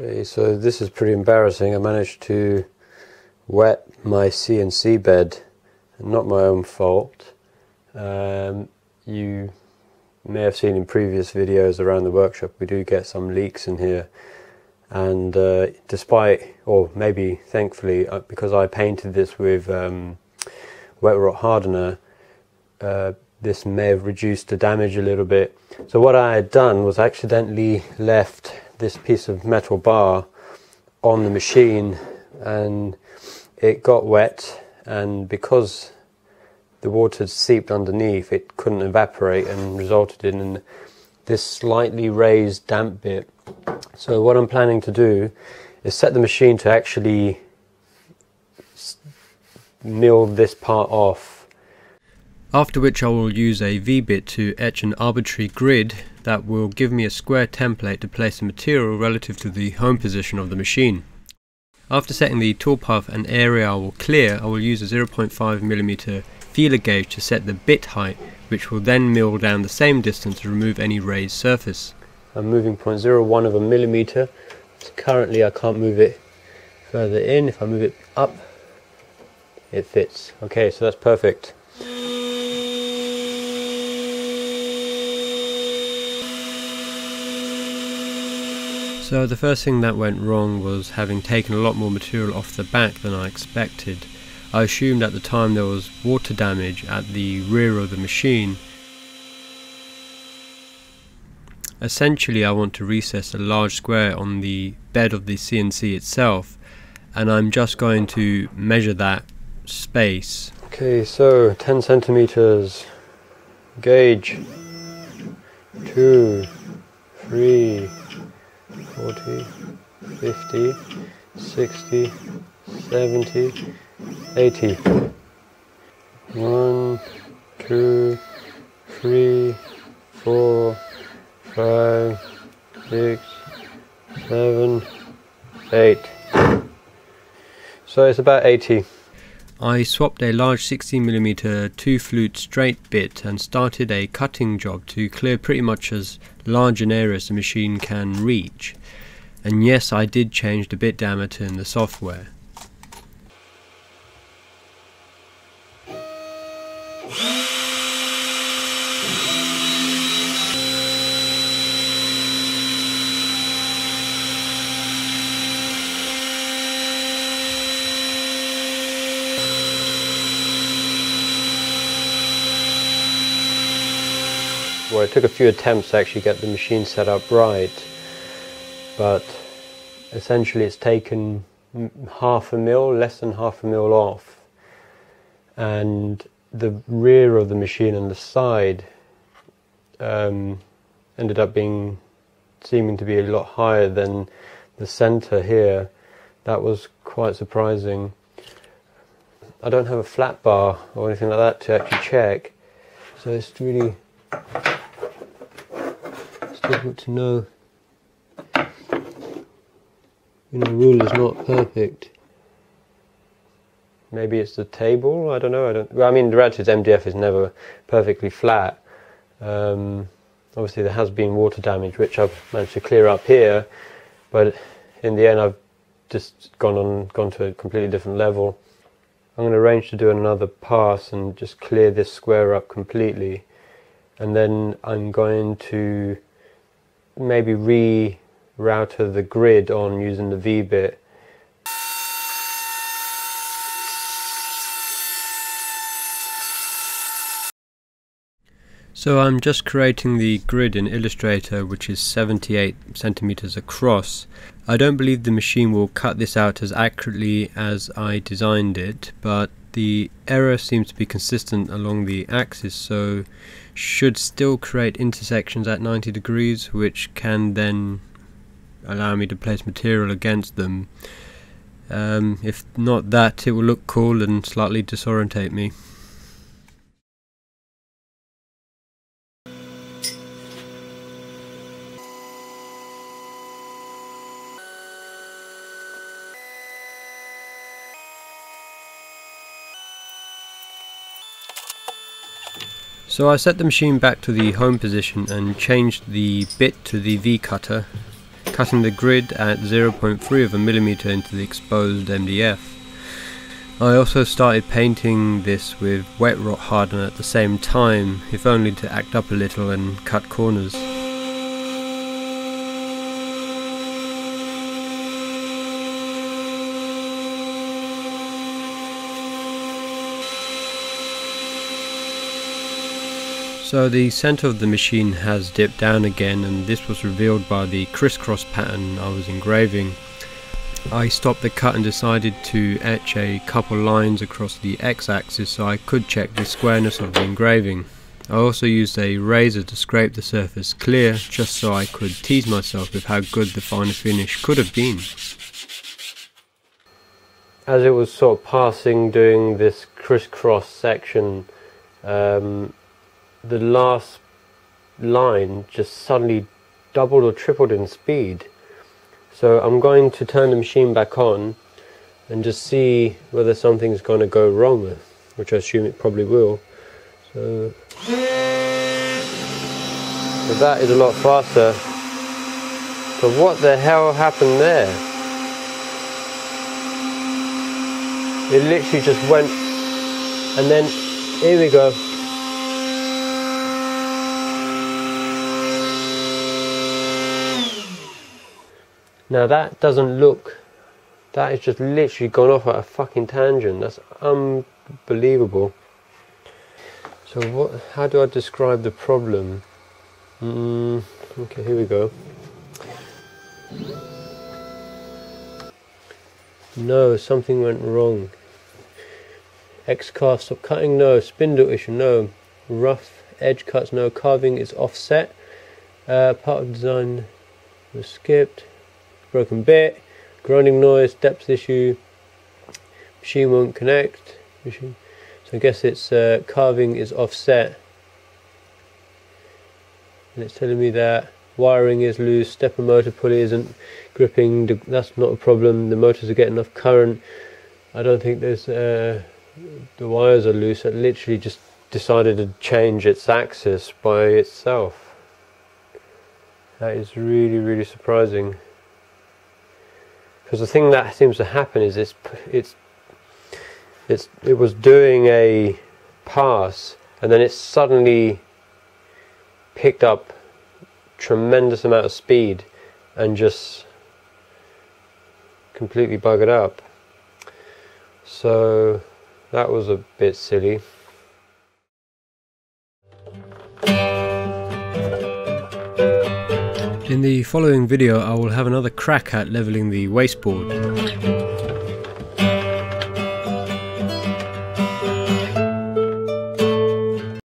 Okay, so this is pretty embarrassing. I managed to wet my CNC bed, not my own fault. You may have seen in previous videos around the workshop, we do get some leaks in here, and despite, or maybe thankfully, because I painted this with wet rot hardener, this may have reduced the damage a little bit. So what I had done was accidentally left this piece of metal bar on the machine, and it got wet, and because the water seeped underneath, it couldn't evaporate and resulted in this slightly raised damp bit. So what I'm planning to do is set the machine to actually mill this part off, after which I will use a V-bit to etch an arbitrary grid that will give me a square template to place the material relative to the home position of the machine. After setting the toolpath and area I will clear, I will use a 0.5mm feeler gauge to set the bit height, which will then mill down the same distance to remove any raised surface. I'm moving 0.01mm, so currently I can't move it further in. If I move it up, it fits. Okay, so that's perfect. So the first thing that went wrong was having taken a lot more material off the back than I expected. I assumed at the time there was water damage at the rear of the machine. Essentially, I want to recess a large square on the bed of the CNC itself, and I'm just going to measure that space. Okay, so 10 centimeters, gauge 2, 3, 40, 50, 60, 70, 80. 1, 2, 3, 4, 5, 6, 7, 8. So it's about 80. I swapped a large 16mm 2-flute straight bit and started a cutting job to clear pretty much as large an area as the machine can reach. And yes, I did change the bit diameter in the software. Well, it took a few attempts to actually get the machine set up right, but essentially it's taken half a mil, less than half a mil off, and the rear of the machine and the side ended up seeming to be a lot higher than the center here. That was quite surprising. I don't have a flat bar or anything like that to actually check, so it's really difficult to know. You know, rule is not perfect. Maybe it's the table. I don't know. Well, I mean, the ratchet's MDF is never perfectly flat. Obviously, there has been water damage, which I've managed to clear up here. But in the end, I've just gone to a completely different level. I'm going to arrange to do another pass and just clear this square up completely, and then I'm going to maybe rerouter the grid on using the V-bit. So I'm just creating the grid in Illustrator, which is 78 centimeters across. I don't believe the machine will cut this out as accurately as I designed it, but the error seems to be consistent along the axis, so should still create intersections at 90 degrees, which can then allow me to place material against them. If not that, it will look cool and slightly disorientate me. So I set the machine back to the home position and changed the bit to the V-cutter, cutting the grid at 0.3 of a millimeter into the exposed MDF. I also started painting this with wet rot hardener at the same time, if only to act up a little and cut corners. So the center of the machine has dipped down again, and this was revealed by the crisscross pattern I was engraving. I stopped the cut and decided to etch a couple lines across the x-axis so I could check the squareness of the engraving. I also used a razor to scrape the surface clear, just so I could tease myself with how good the final finish could have been. As it was sort of passing doing this crisscross section, the last line just suddenly doubled or tripled in speed. So I'm going to turn the machine back on and just see whether something's going to go wrong with, which I assume it probably will. So that is a lot faster. So what the hell happened there? It literally just went, and then here we go. Now that doesn't look, that is just literally gone off at a fucking tangent. That's unbelievable. So what? How do I describe the problem? Okay, here we go. No, something went wrong. X carve, stop cutting, no. Spindle issue, no. Rough edge cuts, no. Carving is offset. Part of design was skipped. Broken bit, grinding noise, depth issue, machine won't connect, machine. So I guess it's carving is offset, and it's telling me that wiring is loose, stepper motor pulley isn't gripping, that's not a problem, the motors are getting enough current, I don't think there's, the wires are loose. It literally just decided to change its axis by itself. That is really, really surprising. Because the thing that seems to happen is it was doing a pass, and then it suddenly picked up tremendous amount of speed and just completely buggered up. So that was a bit silly. In the following video, I will have another crack at leveling the wasteboard.